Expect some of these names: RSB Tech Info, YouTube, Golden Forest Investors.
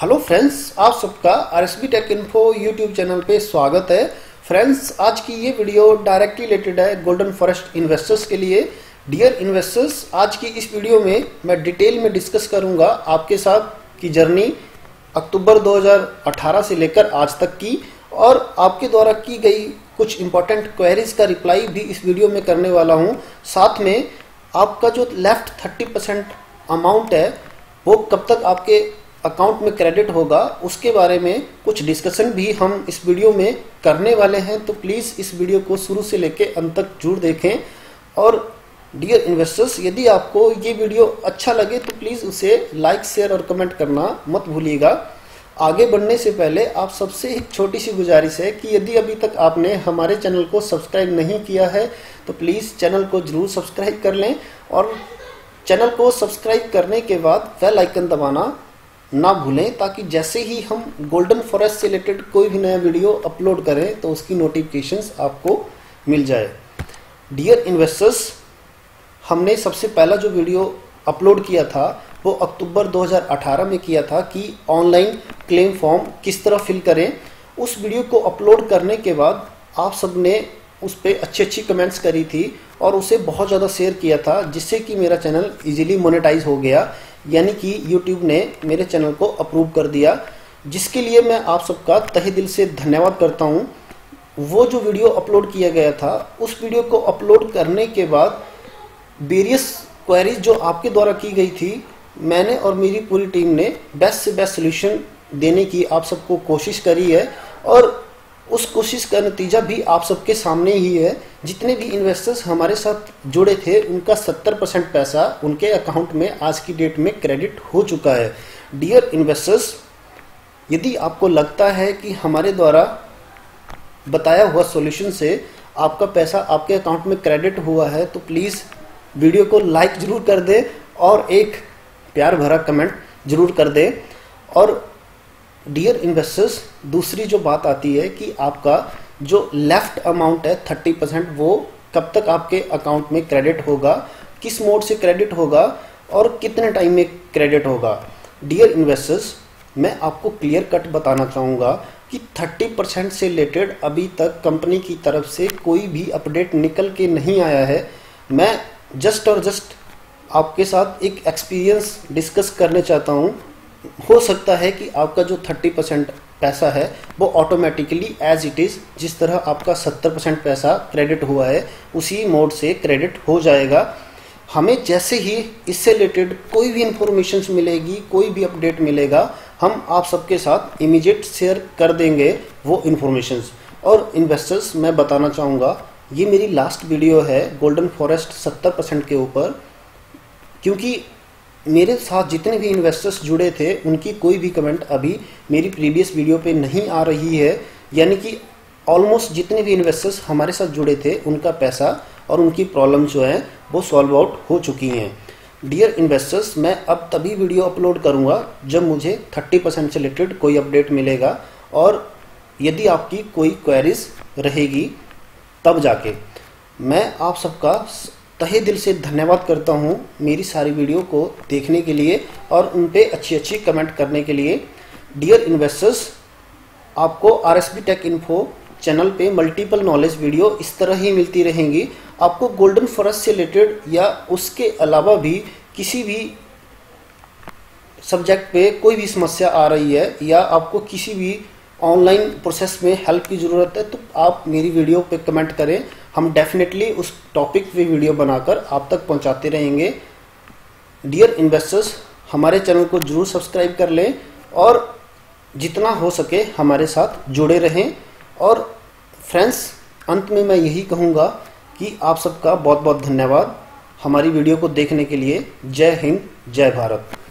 Hello friends, आप सबका RSB take info YouTube channel पे स्वागत है। फ्रेंड्स, आज की ये वीडियो डायरेक्टली रिलेटेड है गोल्डन फॉरेस्ट इन्वेस्टर्स के लिए। डियर इन्वेस्टर्स, आज की इस वीडियो में मैं डिटेल में डिस्कस करूंगा आपके साथ की जर्नी अक्टूबर 2018 से लेकर आज तक की, और आपके द्वारा की गई कुछ इंपॉर्टेंट क्वेरीज का रिप्लाई भी इस वीडियो में करने वाला हूँ। साथ में आपका जो लेफ्ट 30% अमाउंट है वो कब तक आपके अकाउंट में क्रेडिट होगा उसके बारे में कुछ डिस्कशन भी हम इस वीडियो में करने वाले हैं। तो प्लीज़ इस वीडियो को शुरू से लेके अंत तक जरूर देखें। और डियर इन्वेस्टर्स, यदि आपको ये वीडियो अच्छा लगे तो प्लीज़ उसे लाइक, शेयर और कमेंट करना मत भूलिएगा। आगे बढ़ने से पहले आप सबसे एक छोटी सी गुजारिश है कि यदि अभी तक आपने हमारे चैनल को सब्सक्राइब नहीं किया है तो प्लीज़ चैनल को जरूर सब्सक्राइब कर लें, और चैनल को सब्सक्राइब करने के बाद बेल आइकन दबाना ना भूलें, ताकि जैसे ही हम गोल्डन फॉरेस्ट से रिलेटेड कोई भी नया वीडियो अपलोड करें तो उसकी नोटिफिकेशंस आपको मिल जाए। डियर इन्वेस्टर्स, हमने सबसे पहला जो वीडियो अपलोड किया था वो अक्टूबर 2018 में किया था कि ऑनलाइन क्लेम फॉर्म किस तरह फिल करें। उस वीडियो को अपलोड करने के बाद आप सब ने उस पर अच्छी अच्छी कमेंट्स करी थी और उसे बहुत ज़्यादा शेयर किया था, जिससे कि मेरा चैनल इजीली मोनेटाइज हो गया, यानी कि YouTube ने मेरे चैनल को अप्रूव कर दिया, जिसके लिए मैं आप सबका तहे दिल से धन्यवाद करता हूँ। वो जो वीडियो अपलोड किया गया था, उस वीडियो को अपलोड करने के बाद वेरियस क्वेरीज जो आपके द्वारा की गई थी, मैंने और मेरी पूरी टीम ने बेस्ट से बेस्ट सॉल्यूशन देने की आप सबको कोशिश करी है, और उस कोशिश का नतीजा भी आप सबके सामने ही है। जितने भी इन्वेस्टर्स हमारे साथ जुड़े थे उनका 70% पैसा उनके अकाउंट में आज की डेट में क्रेडिट हो चुका है। डियर इन्वेस्टर्स, यदि आपको लगता है कि हमारे द्वारा बताया हुआ सॉल्यूशन से आपका पैसा आपके अकाउंट में क्रेडिट हुआ है तो प्लीज़ वीडियो को लाइक ज़रूर कर दें और एक प्यार भरा कमेंट ज़रूर कर दें। और डियर इन्वेस्टर्स, दूसरी जो बात आती है कि आपका जो लेफ्ट अमाउंट है 30% वो कब तक आपके अकाउंट में क्रेडिट होगा, किस मोड से क्रेडिट होगा और कितने टाइम में क्रेडिट होगा। डियर इन्वेस्टर्स, मैं आपको क्लियर कट बताना चाहूँगा कि 30% से रिलेटेड अभी तक कंपनी की तरफ से कोई भी अपडेट निकल के नहीं आया है। मैं जस्ट और जस्ट आपके साथ एक एक्सपीरियंस डिस्कस करने चाहता हूँ। हो सकता है कि आपका जो 30% पैसा है वो ऑटोमेटिकली एज इट इज़, जिस तरह आपका 70% पैसा क्रेडिट हुआ है उसी मोड से क्रेडिट हो जाएगा। हमें जैसे ही इससे रिलेटेड कोई भी इंफॉर्मेशंस मिलेगी, कोई भी अपडेट मिलेगा, हम आप सबके साथ इमीडिएट शेयर कर देंगे वो इंफॉर्मेशंस। और इन्वेस्टर्स, मैं बताना चाहूँगा ये मेरी लास्ट वीडियो है गोल्डन फॉरेस्ट 70% के ऊपर, क्योंकि मेरे साथ जितने भी इन्वेस्टर्स जुड़े थे उनकी कोई भी कमेंट अभी मेरी प्रीवियस वीडियो पे नहीं आ रही है, यानी कि ऑलमोस्ट जितने भी इन्वेस्टर्स हमारे साथ जुड़े थे उनका पैसा और उनकी प्रॉब्लम जो है वो सॉल्व आउट हो चुकी हैं। डियर इन्वेस्टर्स, मैं अब तभी वीडियो अपलोड करूँगा जब मुझे 30% से रिलेटेड कोई अपडेट मिलेगा, और यदि आपकी कोई क्वेरीज रहेगी तब जाके। मैं आप सबका तहे दिल से धन्यवाद करता हूं मेरी सारी वीडियो को देखने के लिए और उन पे अच्छी अच्छी कमेंट करने के लिए। डियर इन्वेस्टर्स, आपको आरएसबी टेक इन्फो चैनल पे मल्टीपल नॉलेज वीडियो इस तरह ही मिलती रहेंगी। आपको गोल्डन फॉरेस्ट से रिलेटेड या उसके अलावा भी किसी भी सब्जेक्ट पे कोई भी समस्या आ रही है या आपको किसी भी ऑनलाइन प्रोसेस में हेल्प की ज़रूरत है तो आप मेरी वीडियो पे कमेंट करें, हम डेफिनेटली उस टॉपिक पे वीडियो बनाकर आप तक पहुंचाते रहेंगे। डियर इन्वेस्टर्स, हमारे चैनल को जरूर सब्सक्राइब कर लें और जितना हो सके हमारे साथ जुड़े रहें। और फ्रेंड्स, अंत में मैं यही कहूँगा कि आप सबका बहुत बहुत धन्यवाद हमारी वीडियो को देखने के लिए। जय हिंद, जय भारत।